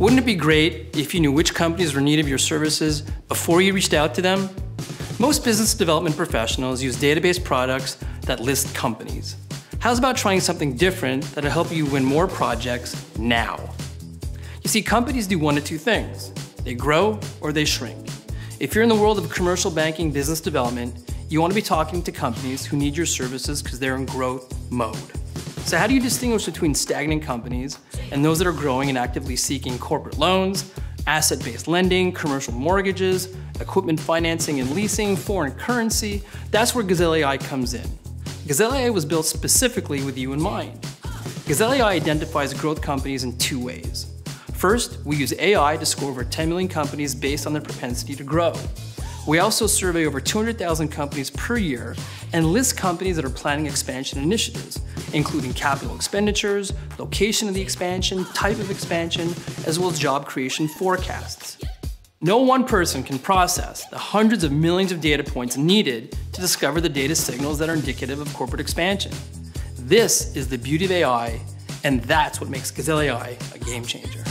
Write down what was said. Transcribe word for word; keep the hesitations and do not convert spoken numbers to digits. Wouldn't it be great if you knew which companies were in need of your services before you reached out to them? Most business development professionals use database products that list companies. How's about trying something different that'll help you win more projects now? You see, companies do one of two things. They grow or they shrink. If you're in the world of commercial banking business development, you want to be talking to companies who need your services because they're in growth mode. So how do you distinguish between stagnant companies and those that are growing and actively seeking corporate loans, asset-based lending, commercial mortgages, equipment financing and leasing, foreign currency? That's where Gazelle A I comes in. Gazelle A I was built specifically with you in mind. Gazelle A I identifies growth companies in two ways. First, we use A I to score over ten million companies based on their propensity to grow. We also survey over two hundred thousand companies per year and list companies that are planning expansion initiatives, including capital expenditures, location of the expansion, type of expansion, as well as job creation forecasts. No one person can process the hundreds of millions of data points needed to discover the data signals that are indicative of corporate expansion. This is the beauty of A I, and that's what makes Gazelle A I a game changer.